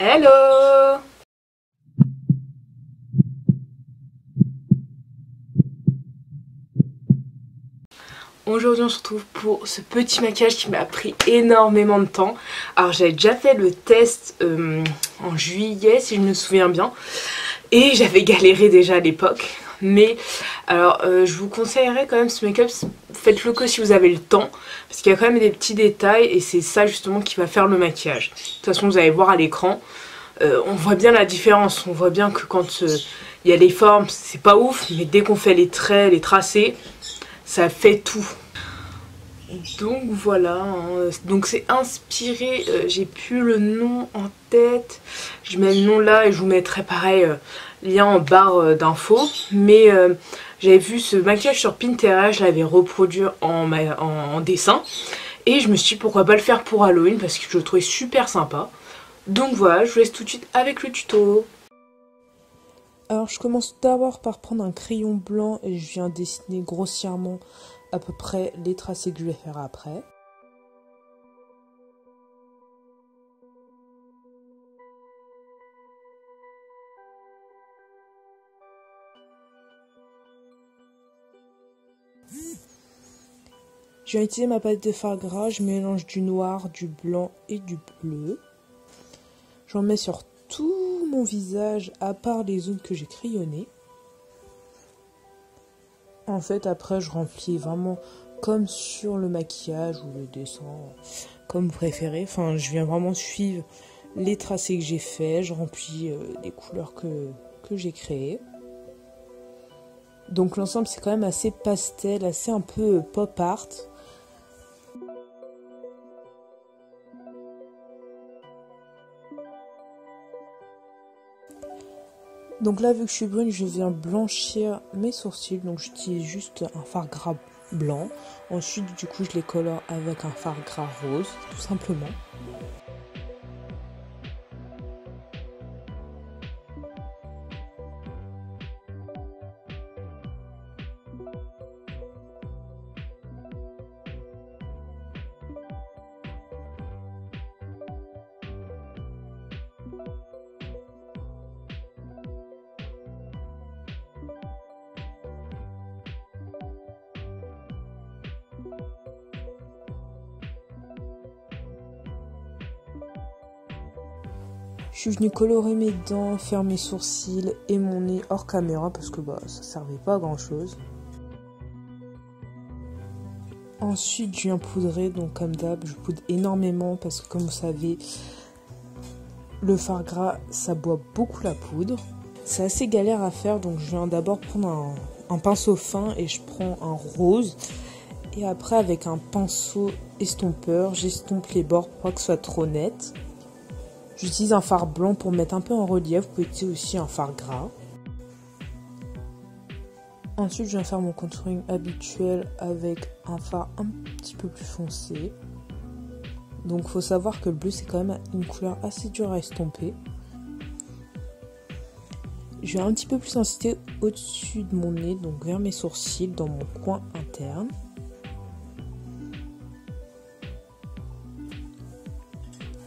Hello! Aujourd'hui on se retrouve pour ce petit maquillage qui m'a pris énormément de temps. Alors j'avais déjà fait le test en juillet si je me souviens bien. Et j'avais galéré déjà à l'époque. Mais alors je vous conseillerais quand même ce make-up, faites-le que si vous avez le temps. Parce qu'il y a quand même des petits détails et c'est ça justement qui va faire le maquillage. De toute façon vous allez voir à l'écran, on voit bien la différence. On voit bien que quand il y a les formes c'est pas ouf. Mais dès qu'on fait les traits, les tracés... ça fait tout. Donc voilà. Hein. Donc c'est inspiré. J'ai plus le nom en tête. Je mets le nom là et je vous mettrai pareil lien en barre d'infos. Mais j'avais vu ce maquillage sur Pinterest. Je l'avais reproduit en dessin. Et je me suis dit pourquoi pas le faire pour Halloween. Parce que je le trouvais super sympa. Donc voilà. Je vous laisse tout de suite avec le tuto. Alors je commence d'abord par prendre un crayon blanc et je viens dessiner grossièrement à peu près les tracés que je vais faire après. Je viens utiliser ma palette de fard gras, je mélange du noir, du blanc et du bleu. J'en mets sur tout mon visage à part les zones que j'ai crayonnées. En fait après je remplis vraiment comme sur le maquillage ou le dessin comme vous préférez. Enfin je viens vraiment suivre les tracés que j'ai fait. Je remplis les couleurs que j'ai créées. Donc l'ensemble c'est quand même assez pastel, assez un peu pop art. Donc là, vu que je suis brune, je viens blanchir mes sourcils. Donc j'utilise juste un fard gras blanc. Ensuite, du coup, je les colore avec un fard gras rose, tout simplement. Je suis venue colorer mes dents, faire mes sourcils et mon nez hors caméra parce que bah, ça servait pas à grand chose. Ensuite je viens poudrer, donc comme d'hab je poudre énormément parce que comme vous savez le fard gras ça boit beaucoup la poudre. C'est assez galère à faire donc je viens d'abord prendre un pinceau fin et je prends un rose. Et après avec un pinceau estompeur j'estompe les bords pour pas que ce soit trop net. J'utilise un fard blanc pour mettre un peu en relief, vous pouvez utiliser aussi un fard gras. Ensuite, je viens faire mon contouring habituel avec un fard un petit peu plus foncé. Donc, il faut savoir que le bleu, c'est quand même une couleur assez dure à estomper. Je vais un petit peu plus insister au-dessus de mon nez, donc vers mes sourcils, dans mon coin interne.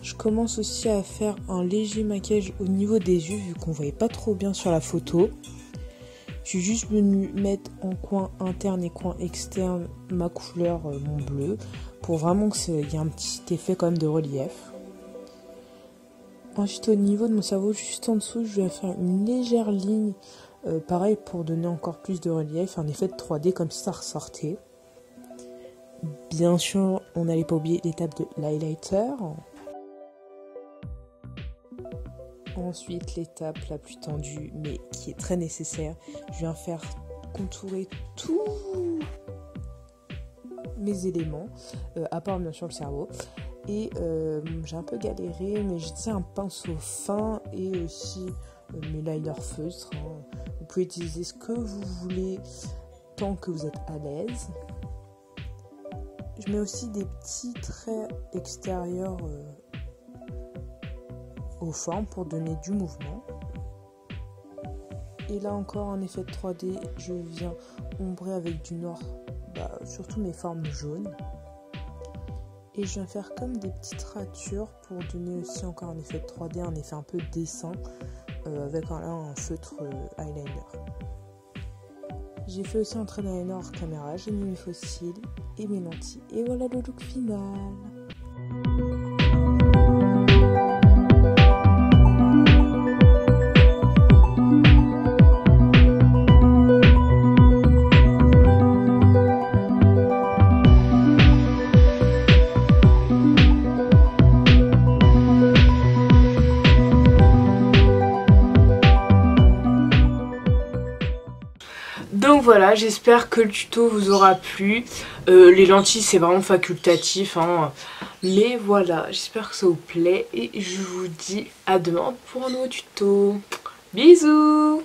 Je commence aussi à faire un léger maquillage au niveau des yeux vu qu'on voyait pas trop bien sur la photo. Je suis juste venue mettre en coin interne et coin externe ma couleur, mon bleu, pour vraiment qu'il y ait un petit effet quand même de relief. Ensuite au niveau de mon cerveau juste en dessous je vais faire une légère ligne, pareil pour donner encore plus de relief, un effet de 3D comme si ça ressortait. Bien sûr on n'allait pas oublier l'étape de l'highlighter. Ensuite, l'étape la plus tendue, mais qui est très nécessaire, je viens faire contourer tous mes éléments, à part bien sûr le cerveau. Et j'ai un peu galéré, mais j'utilisais un pinceau fin et aussi mes liner feutres. Hein. Vous pouvez utiliser ce que vous voulez tant que vous êtes à l'aise. Je mets aussi des petits traits extérieurs aux formes pour donner du mouvement. Et là encore un effet de 3D, je viens ombrer avec du noir, surtout mes formes jaunes. et je viens faire comme des petites ratures pour donner aussi encore un effet de 3D, un effet un peu dessin avec un feutre eyeliner. J'ai fait aussi un trait d'eyeliner hors caméra, j'ai mis mes fossiles et mes lentilles et voilà le look final. Donc voilà, j'espère que le tuto vous aura plu. Les lentilles, c'est vraiment facultatif, hein. Mais voilà, j'espère que ça vous plaît. Et je vous dis à demain pour un nouveau tuto. Bisous!